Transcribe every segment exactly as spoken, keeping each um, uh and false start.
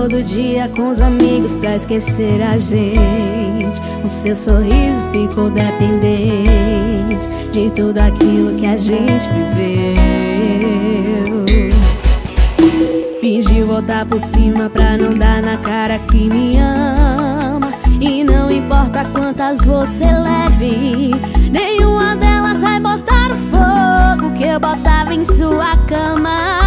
todo dia com os amigos pra esquecer a gente. O seu sorriso ficou dependente de tudo aquilo que a gente viveu. Fingi voltar por cima pra não dar na cara que me ama. E não importa quantas você leve, nenhuma delas vai botar o fogo que eu botava em sua cama.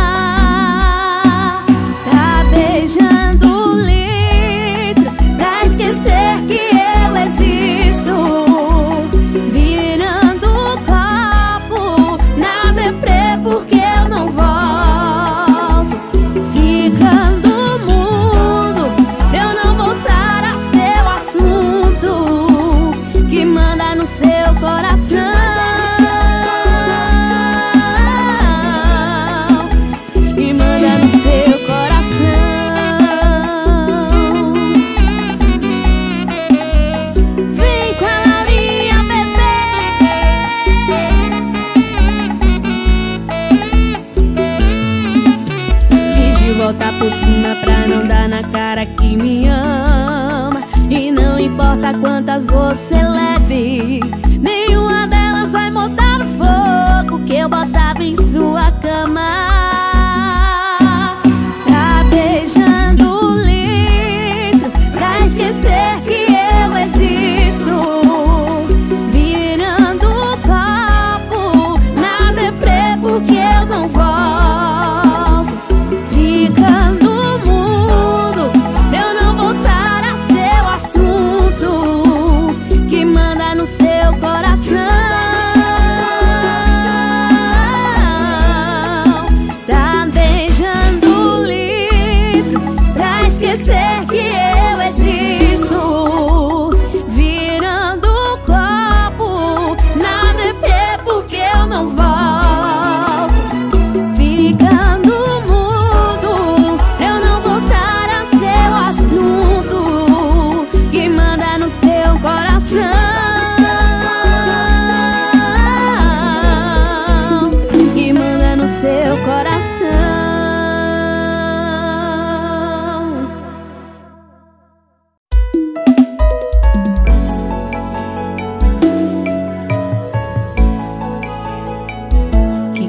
Voltar por cima pra não dar na cara que me ama. E não importa quantas você leve, nenhuma delas vai botar no fogo que eu botava em sua cama.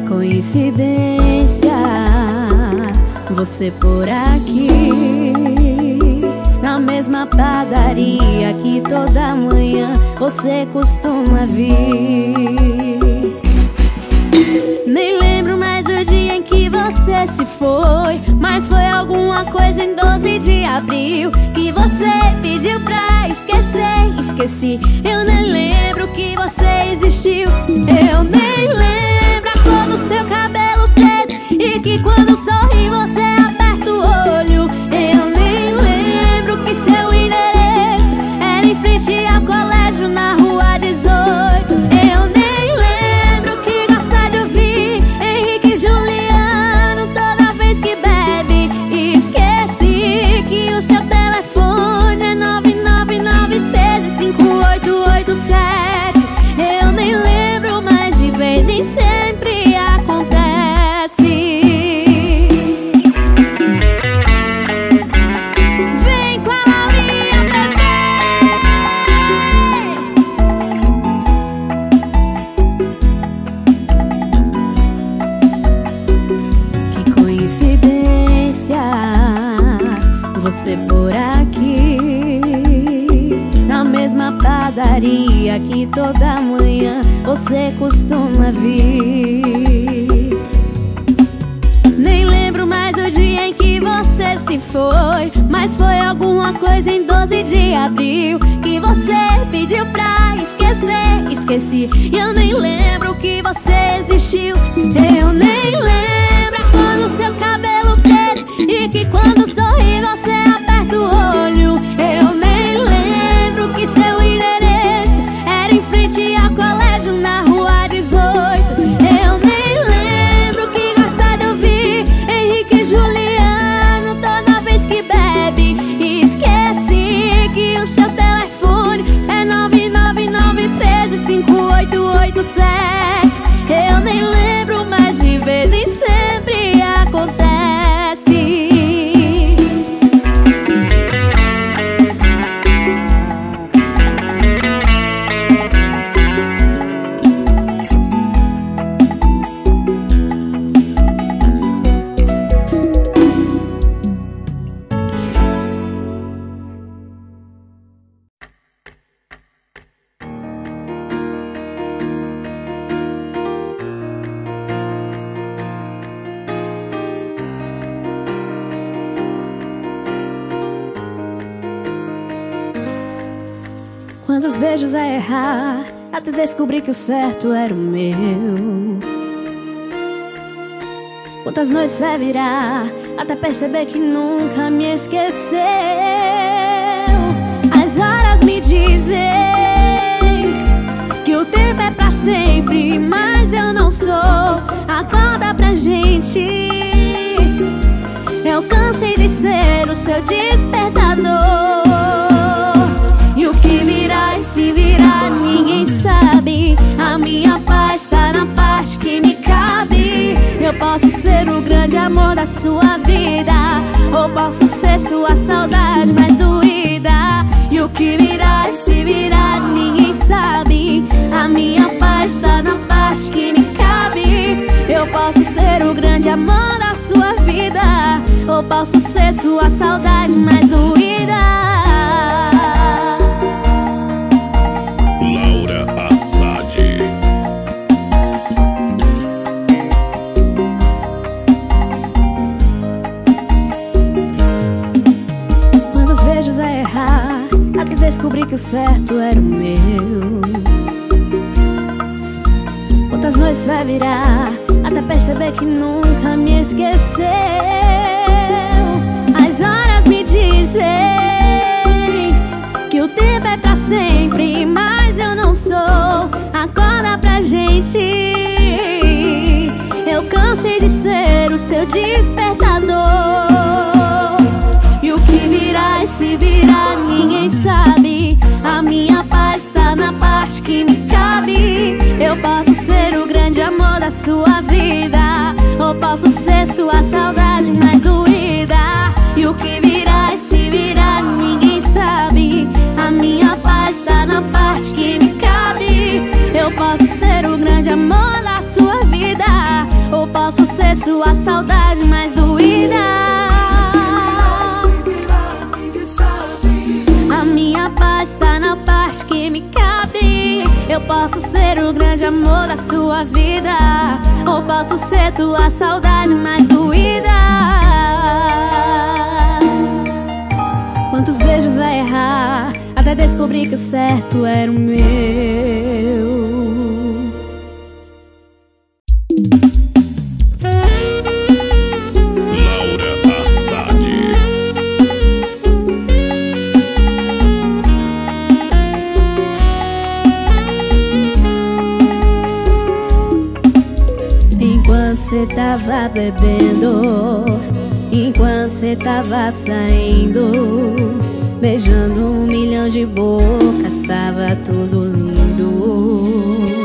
Coincidência, você por aqui, na mesma padaria que toda manhã você costuma vir. Nem lembro mais o dia em que você se foi, mas foi alguma coisa em doze de abril que você pediu pra esquecer. Esqueci, eu nem lembro que você existiu. Eu nem lembro seu cabelo preto e que quando sorri você aperta o olho. Eu nem lembro que seu endereço era em frente ao colégio na rua dezoito. Eu nem lembro que gosta de ouvir Henrique e Juliano toda vez que bebe. Esqueci que o seu telefone é nove nove nove um três cinco oito oito sete. Eu nem lembro, mas de vez em sempre que toda manhã você costuma vir. Nem lembro mais o dia em que você se foi, mas foi alguma coisa em doze de abril que você pediu pra esquecer. Esqueci, eu nem lembro que você existiu. Eu nem lembro a cor do seu cabelo preto e que quando sorri você aperta o olho. Eu nem lembro que seu endereço em frente ao colégio na rua dezoito. Eu nem lembro que gosta de ouvir Henrique e Juliano toda vez que bebe. Esqueci que o seu telefone é nove nove nove um três cinco oito oito sete. Eu nem lembro mais de ver tantos beijos a errar, até descobrir que o certo era o meu. Quantas noites vai virar, até perceber que nunca me esqueceu. As horas me dizem que o tempo é pra sempre, mas eu não sou. Acorda pra gente, eu cansei de ser o seu despertador. E o que virá e se virá, ninguém sabe. A minha paz tá na parte que me cabe. Eu posso ser o grande amor da sua vida, ou posso ser sua saudade mais doída. E o que virá e se virá, ninguém sabe. A minha paz tá na parte que me cabe. Eu posso ser o grande amor da sua vida, ou posso ser sua saudade mais doída. Laura Assad. Quantos beijos a errar, até descobrir que o certo era o meu. Quantas noites vai virar, até perceber que nunca me esqueceu. As horas me dizem que o tempo é pra sempre, mas eu não sou. Acorda pra gente, eu cansei de ser o seu despertador. E o que virá e se virá, ninguém sabe. A minha paz tá na parte que me cabe. Eu posso ser o grande amor da sua vida, ou posso ser sua saudade mais doída. E o que virá e se virá, ninguém sabe. A minha paz tá na parte que me cabe. Eu posso ser o grande amor da sua vida, ou posso ser sua saudade mais doída. A minha paz tá na parte que me cabe. Eu posso ser o grande amor da sua vida, ou posso ser tua saudade mais doída. Quantos beijos vai errar, até descobrir que o certo era o meu. Laura Assad. Enquanto cê tava bebendo, enquanto cê tava saindo, beijando um milhão de bocas, tava tudo lindo.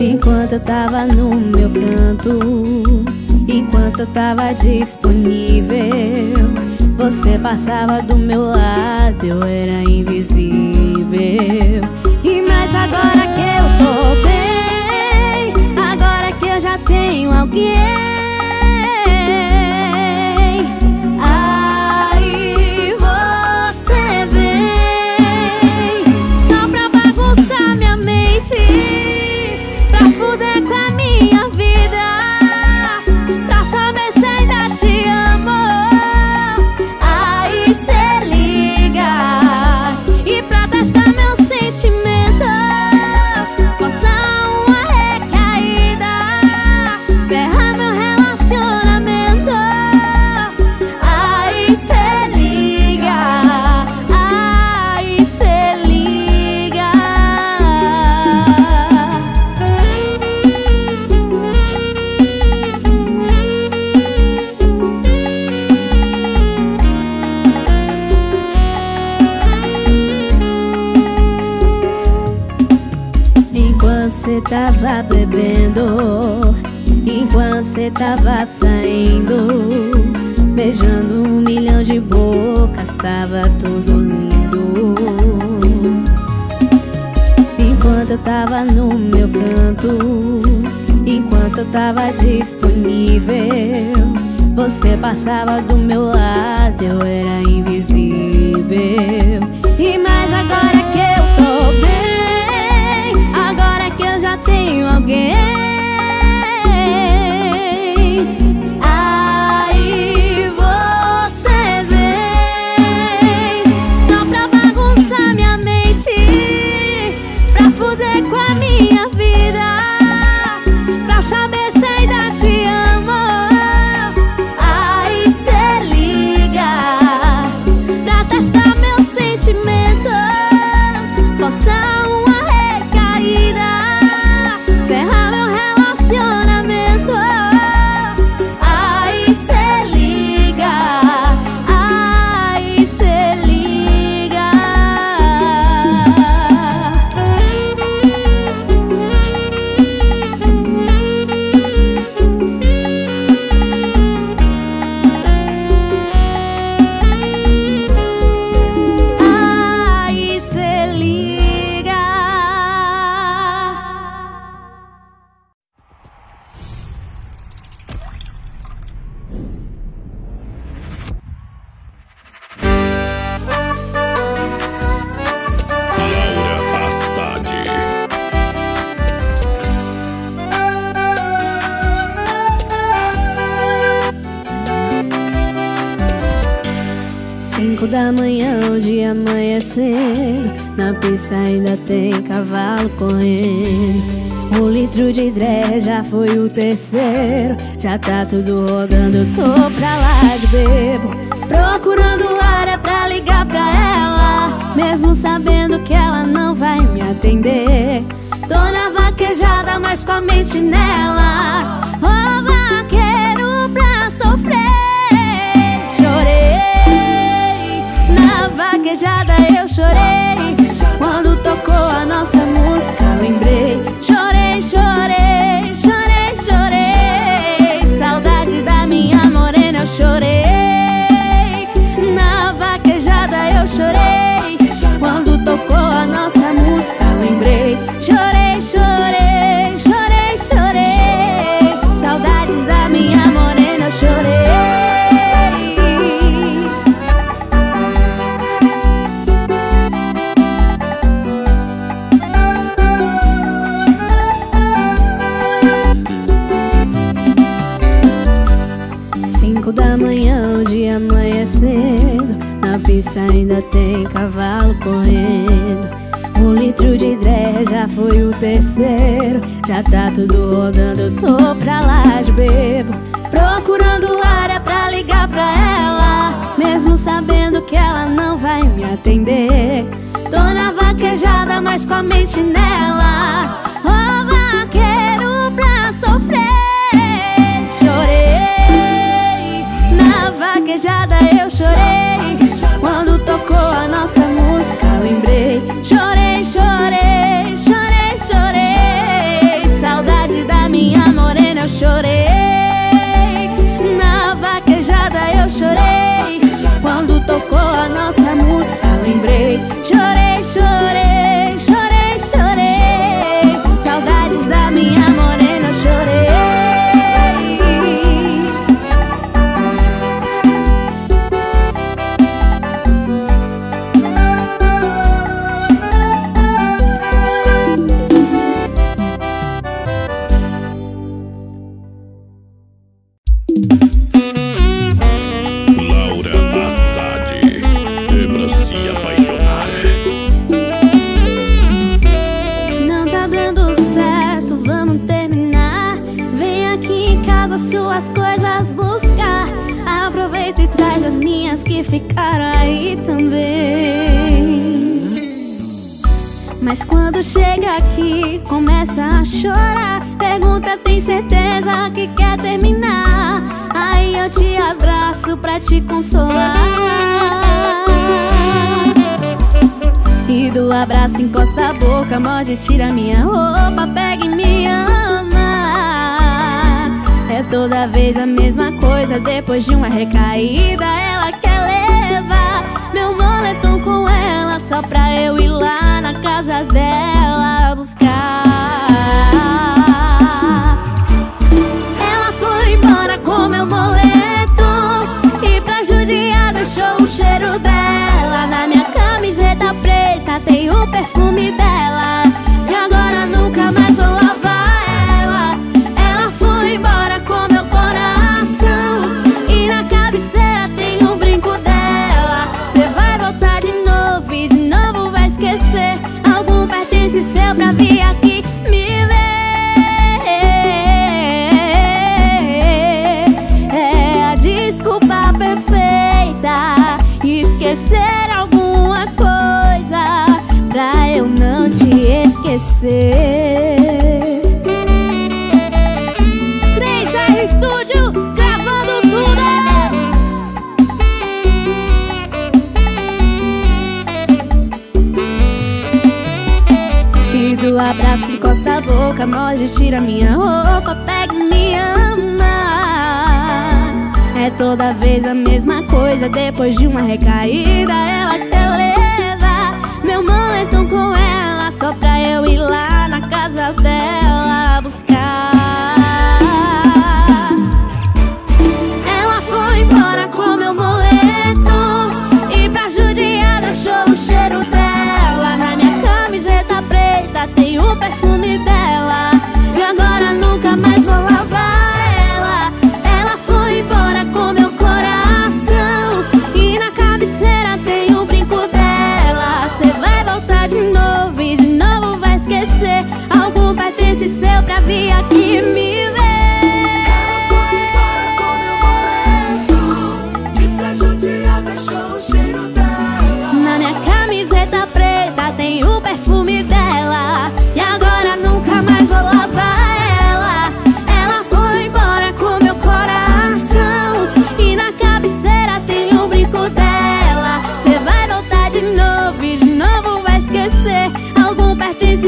Enquanto eu tava no meu canto, enquanto eu tava disponível, você passava do meu lado, eu era invisível. E mas agora que eu tô bem, agora que eu já tenho alguém, tava bebendo, enquanto cê tava saindo, beijando um milhão de bocas, tava tudo lindo. Enquanto eu tava no meu canto, enquanto eu tava disponível, você passava do meu lado, eu era invisível. E mas agora que eu tô bem, tenho alguém, aí você vem só pra bagunçar minha mente. da manhã, o dia amanhecendo. Na pista ainda tem cavalo correndo. Um litro de dré já foi o terceiro. Já tá tudo rodando, tô pra lá de bebo. Procurando área pra ligar pra ela, mesmo sabendo que ela não vai me atender. Tô na vaquejada, mas com a mente nela. Oh, vaqueiro pra sofrer. Chorei, na vaquejada eu chorei. Quando tocou a nossa música, lembrei. Chorei, chorei, chorei, chorei. Saudade da minha morena, eu chorei. Na vaquejada eu chorei. Quando tocou a nossa música, lembrei. Chorei, chorei, chorei, chorei. Saudades da minha morena, eu chorei. Cinco da manhã, o dia amanhecendo. Na pista ainda tem cavalo correndo. Um litro de dré já foi o terceiro. Já tá tudo rodando, tô pra lá de bebo. Procurando área pra ligar pra ela, mesmo sabendo que ela não vai me atender. Tô na vaquejada, mas com a mente nela. Oh, vaqueiro pra sofrer. Chorei, na vaquejada eu chorei. Quando tocou a nossa música, lembrei. Chorei, chorei, chorei, chorei. Saudade da minha morena, eu chorei. Na vaquejada eu chorei. Quando tocou a nossa música, lembrei. Chorei, chorei, chorei, chorei. Saudades da minha morena, eu chorei. Laura Assad, debra se apaixonar. Não tá dando certo, vamos terminar. Vem aqui em casa suas coisas buscar. Aproveita e traz as minhas que ficaram aí também. Mas quando chega aqui, começa a chorar. Pergunta, tem certeza que quer terminar? Aí eu te abraço pra te consolar. E do abraço encosta a boca, morde, tira minha roupa, pega e me ama. É toda vez a mesma coisa, depois de uma recaída ela quer levar meu moletom com ela, só pra eu ir lá na casa dela buscar. Com meu moletom, e pra judiar deixou o cheiro dela. Na minha camiseta preta tem o perfume dela, e agora nunca mais vou lavar ela. Ela foi embora com meu coração, e na cabeceira tem um brinco dela. Cê vai voltar de novo e de novo vai esquecer. Algum pertence seu pra vir aqui me ver. Esquecer alguma coisa pra eu não te esquecer. três R Studio gravando tudo. E do abraço encosta a boca, morde, tira minha roupa, pega e me ama. É toda vez a mesma coisa, depois de uma recaída ela quer levar meu moletom com ela, só pra eu ir lá na casa dela buscar. Ela foi embora com meu moletom, e pra judiar deixou o cheiro dela. Na minha camiseta preta tem o perfume dela, e agora nunca mais vou lavar. Com meu coração, e na cabeceira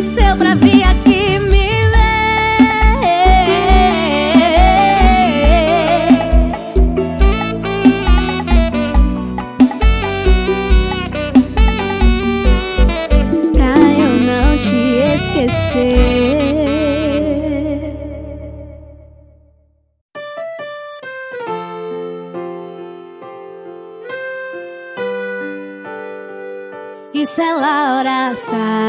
seu pra vir aqui me ver, pra eu não te esquecer. Isso é Laura Assad.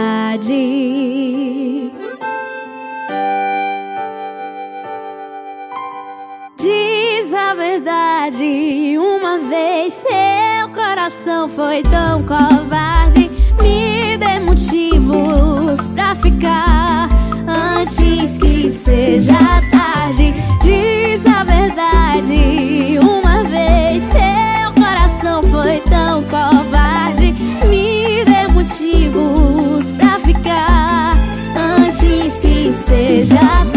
Uma vez seu coração foi tão covarde, me dê motivos pra ficar antes que seja tarde. Diz a verdade, uma vez seu coração foi tão covarde, me dê motivos pra ficar antes que seja tarde.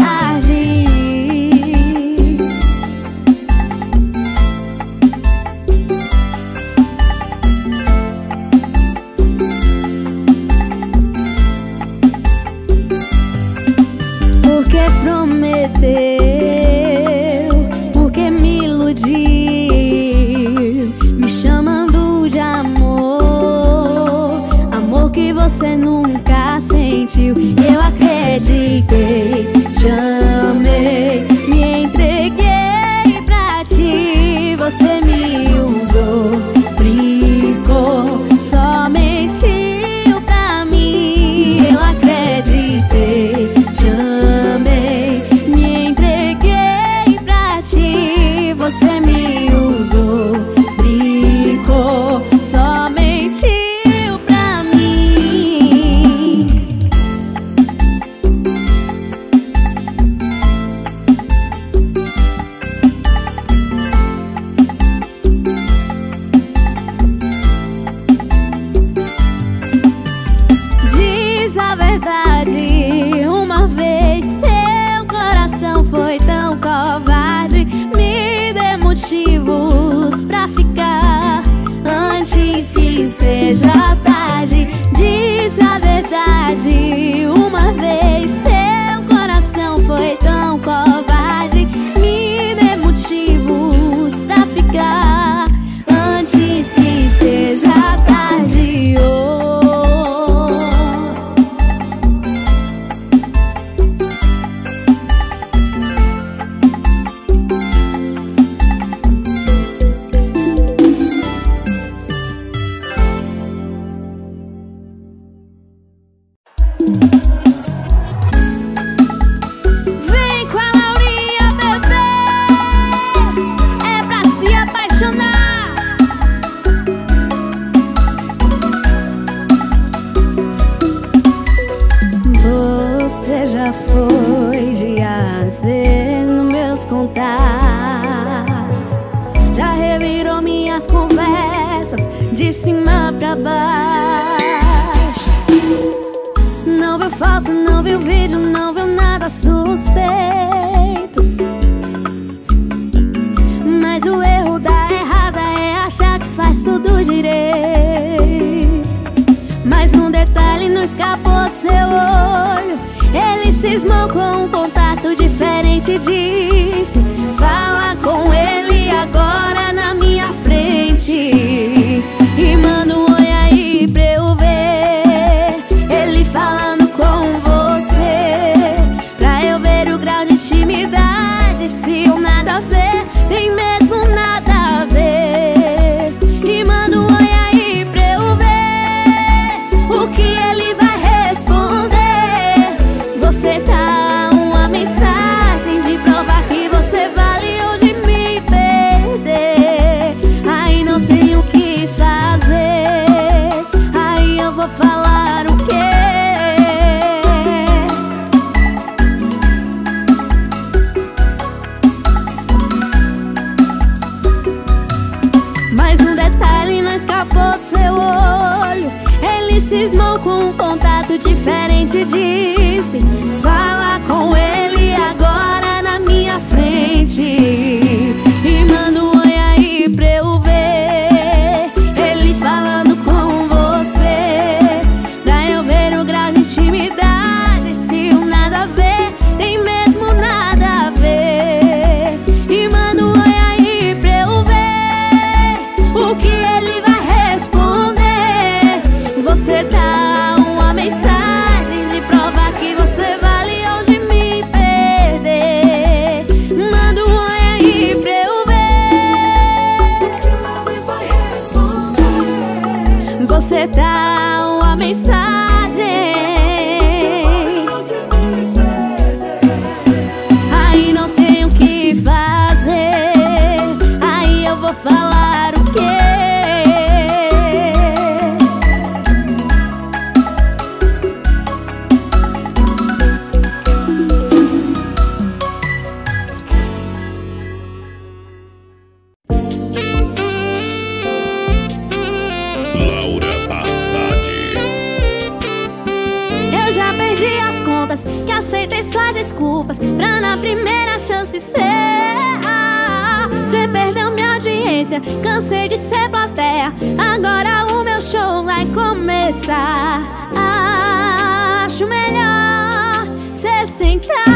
Eu acreditei, te amei, me entreguei pra ti. Você me usou, brincou, só mentiu pra mim. Eu acreditei, te amei, me entreguei pra ti. Você me usou, brincou, só mentiu. Seja tarde, diz a verdade. Uma vez seu coração foi tão covarde, me dê motivos pra ficar antes que seja tarde. Não viu foto, não viu vídeo, não viu nada suspeito. Mas o erro da errada é achar que faz tudo direito. Mas um detalhe não escapou seu olho, ele cismou com um contato diferente. Disse, fala com ele agora na minha frente e manda um oi aí pra eu ver ele falando com você, pra eu ver o grau de intimidade. Se o nada a ver, nem mesmo nada a ver. E manda um oi aí pra eu ver o que ele vai responder. Você tá uma mensagem de provar que você vale ou de me perder. Aí não tenho o que fazer, aí eu vou falar o quê? Mais um detalhe não escapou do seu olho, ele cismou com um contato diferente. Disse, fala com ele agora na minha frente e manda um oi aí pra eu ver falando com você, pra eu ver o grau de intimidade. desculpas, que aceitei suas desculpas pra na primeira chance ser. Cê perdeu minha audiência, cansei de ser plateia, agora o meu show vai começar. Acho melhor cê sentar.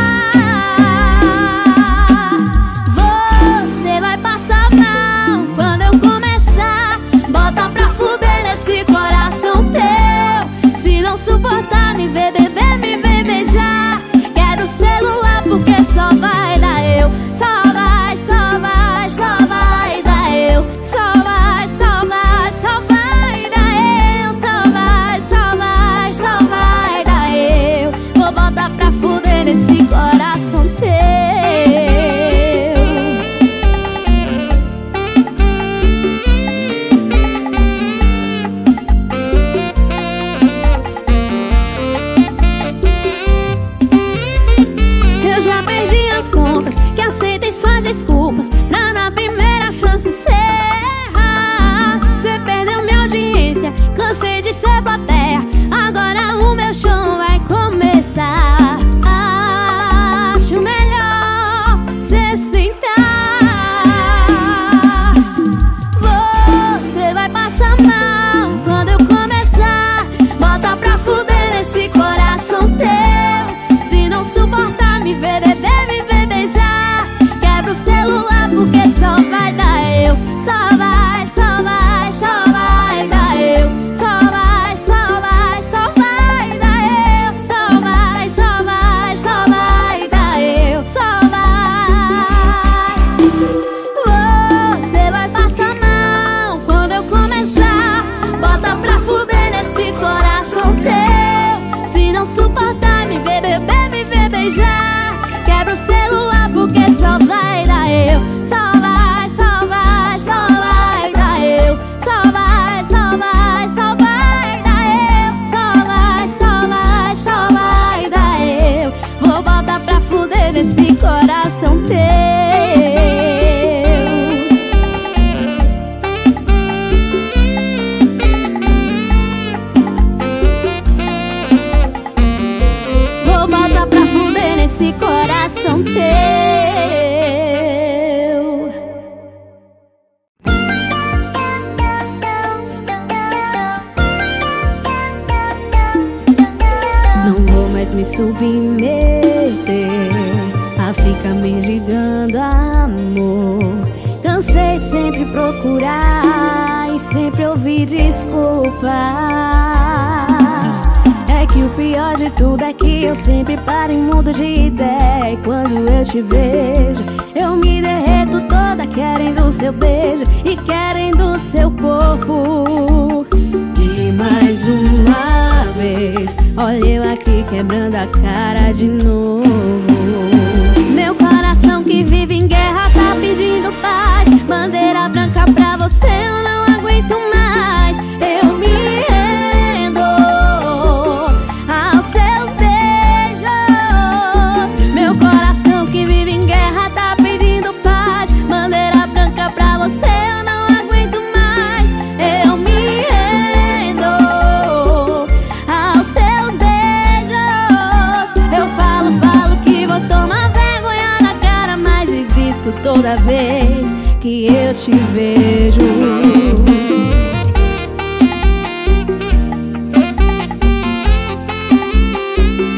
Toda vez que eu te vejo,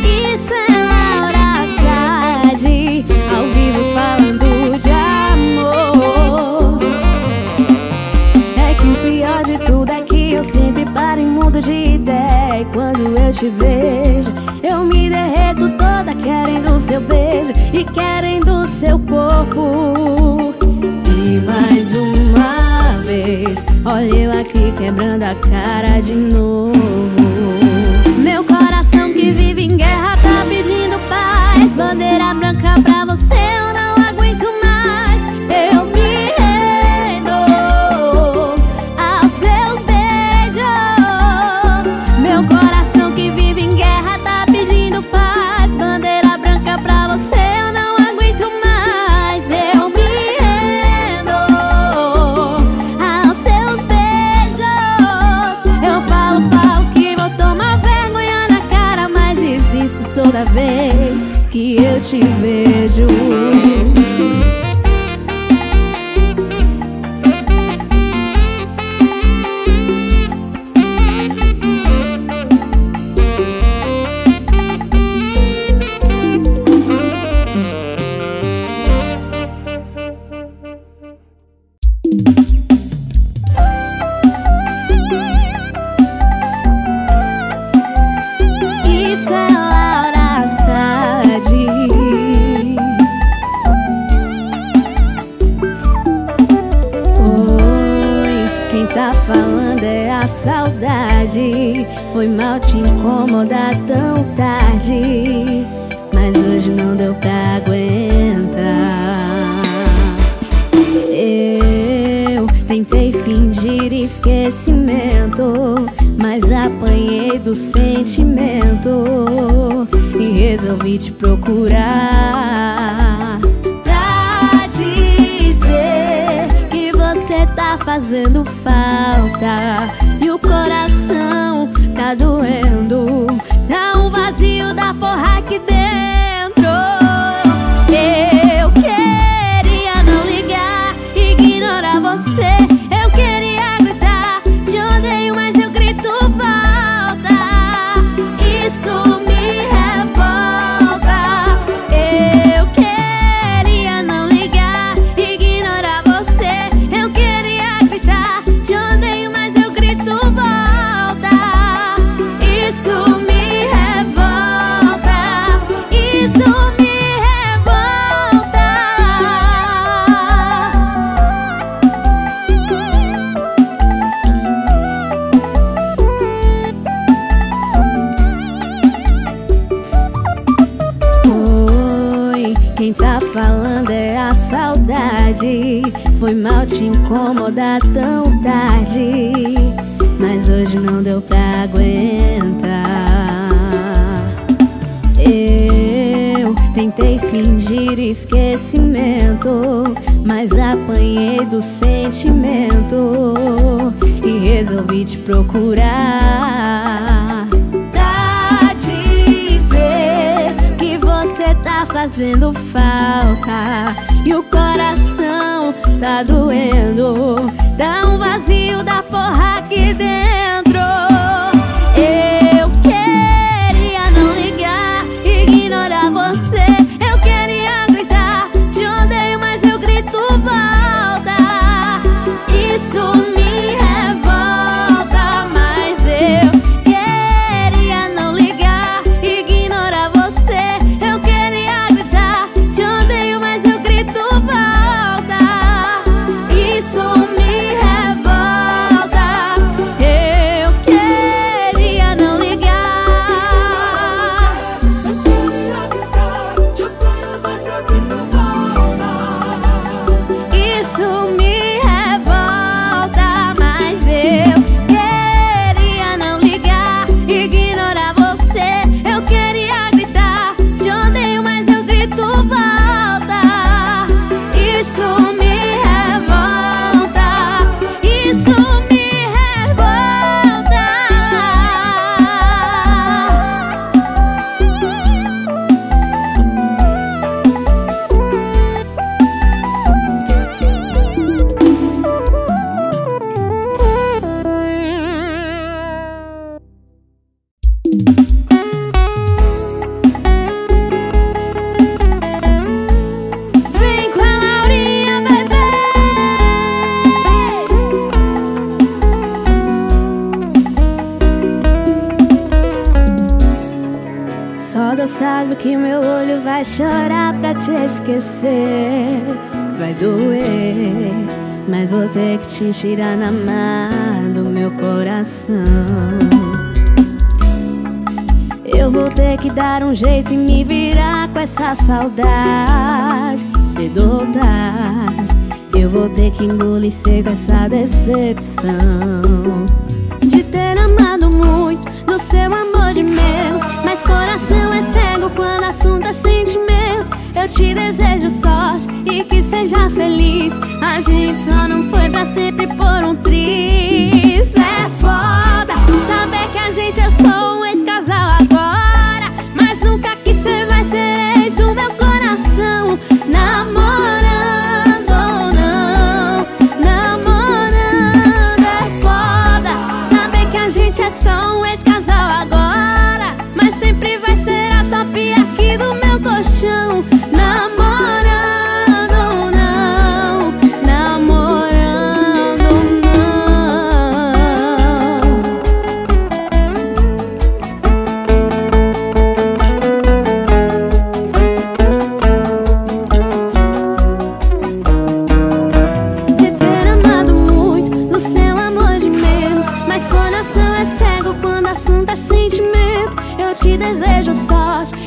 isso é Laura Assad, ao vivo falando de amor. É que o pior de tudo é que eu sempre paro em mundo de ideia, e quando eu te vejo, eu me derreto toda querendo seu beijo e querendo seu corpo. E mais uma vez, olha eu aqui quebrando a cara de novo. Meu coração que vive em guerra tá pedindo paz, bandeira branca pra você, eu não aguento mais. Eu me rendo aos seus beijos. Meu coração que vive em guerra tá pedindo paz, bandeira branca pra você, eu não aguento mais. Eu me rendo aos seus beijos. Eu falo, falo que vou tomar toda vez que eu te vejo. Foi mal te incomodar tão tarde, mas hoje não deu pra aguentar. Eu tentei fingir esquecimento, mas apanhei do sentimento e resolvi te procurar pra dizer que você tá fazendo falta e o coração tá doendo, tá um vazio da porra aqui dentro. Eu queria não ligar, ignorar você. Eu queria gritar, te odeio, mas eu grito falta. Isso me revolta. Eu queria não ligar, ignorar você. Eu queria gritar, te odeio, mas eu grito volta. Foi mal te incomodar tão tarde, mas hoje não deu pra aguentar. Eu tentei fingir esquecimento, mas apanhei do sentimento e resolvi te procurar pra dizer que você tá fazendo falta e o coração tá doendo, dá um vazio da porra aqui dentro. Eu queria não ligar, ignorar você. Eu queria gritar, te odeio, mas eu grito volta. Isso me revolta, mas eu queria não ligar, ignorar você. Eu queria gritar, te odeio, mas eu grito volta. Isso me revolta. Eu queria não ligar. Eu queria gritar, te odeio, mas eu grito volta. Isso me revolta, mas eu queria não ligar, ignorar você. Eu queria gritar, te odeio, mas eu grito volta. Isso me revolta, isso me revolta. Vem com a Laurinha, bebê. Só Deus sabe que meu olho vai chorar pra te esquecer. Vai doer, mas vou ter que te tirar na mar do meu coração. Eu vou ter que dar um jeito e me virar com essa saudade. Cedo ou tarde, eu vou ter que engolir seco essa decepção de ter amado muito, do seu amor de menos. Mas coração é cego quando assunto é sentimento. Eu te desejo sorte e que seja feliz. A gente só não foi pra sempre por um triz. É foda saber que a gente é só um ex-casal agora, mas nunca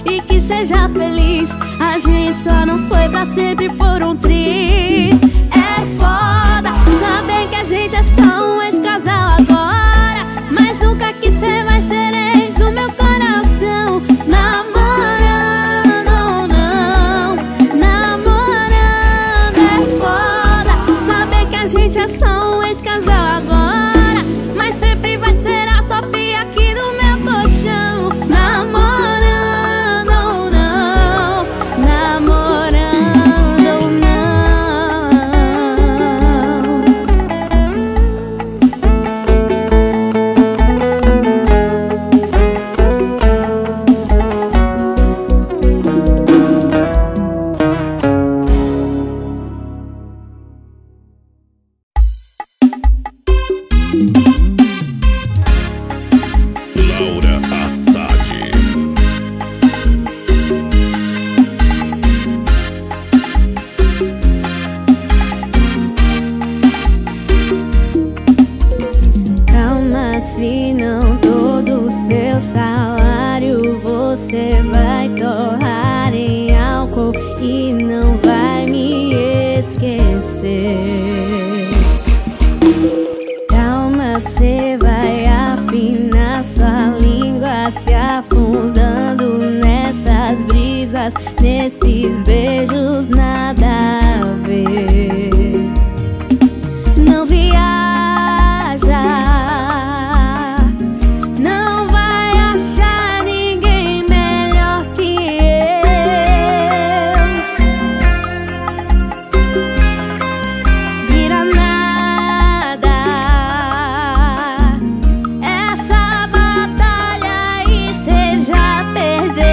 e que seja feliz. A gente só não foi pra sempre por um triz. É foda saber que a gente é só um ex-casal agora, mas nunca que cê vai ser ex do meu coração. Namorando ou não, namorando. É foda saber que a gente é só um ex-casal agora, Laura Assad. Calma, se não todo o seu salário você vai torrar em álcool e não vai me esquecer. Calma, cê vai afinar sua língua, se afundando nessas brisas, nesses beijos nada a ver. Não viaja, não vai achar ninguém melhor que eu. Vira nada. Essa batalha aí cê já perdeu.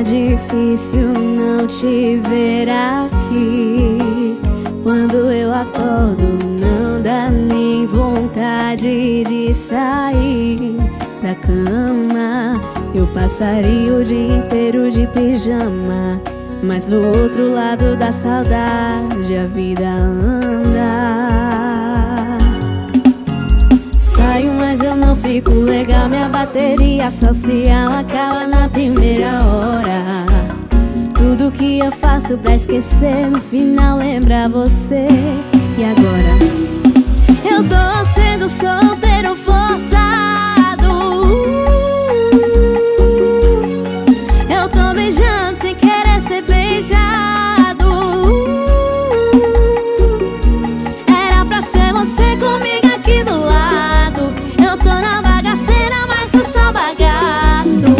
tá difícil não te ver aqui. Quando eu acordo não dá nem vontade de sair da cama. Eu passaria o dia inteiro de pijama, mas do outro lado da saudade a vida anda. Saio, mas eu não fico legal, minha bateria social acaba na primeira hora. Tudo que eu faço pra esquecer, no final lembra você. E agora? Eu tô sendo solteiro forçado. Eu tô beijando sem querer ser beijado. Era pra ser você comigo aqui do lado. Eu tô na bagaceira, mas tô só bagaço.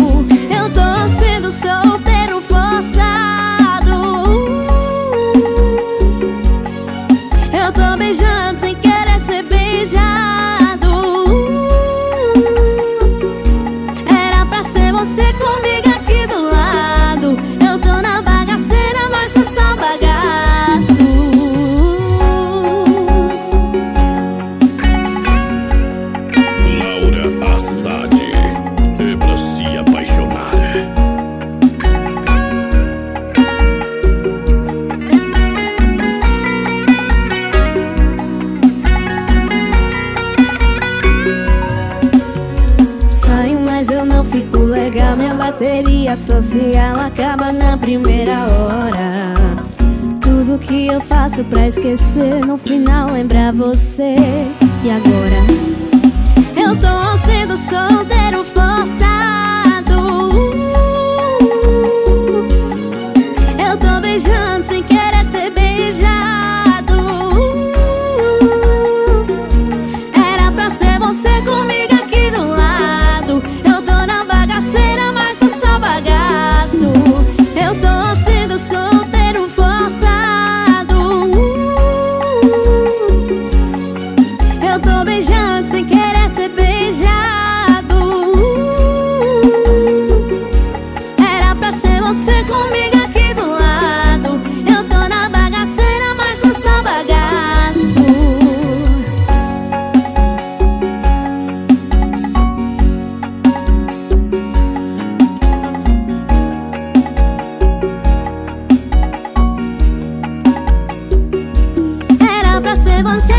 Eu tô sendo solteiro forçado. Eu tô beijando sem querer ser beijado. Era pra ser você comigo aqui do lado. Eu tô na bagaceira, mas tô só bagaço. Laura Assad, é pra se apaixonar. Saio, mas eu não fico legal, minha bateria social acaba na primeira hora. Tudo que eu faço pra esquecer, no final lembra você. E agora? Eu tô sendo solteiro forçado. Eu tô beijando sem querer ser beijado. Era pra ser você comigo aqui do lado. Eu tô na bagaceira, mas tô só bagaço. Eu tô sendo solteiro forçado. Eu tô beijando sem querer ser beijado. Era pra ser você comigo aqui do lado. Eu tô na bagaceira, mas tô só bagaço. Era pra ser você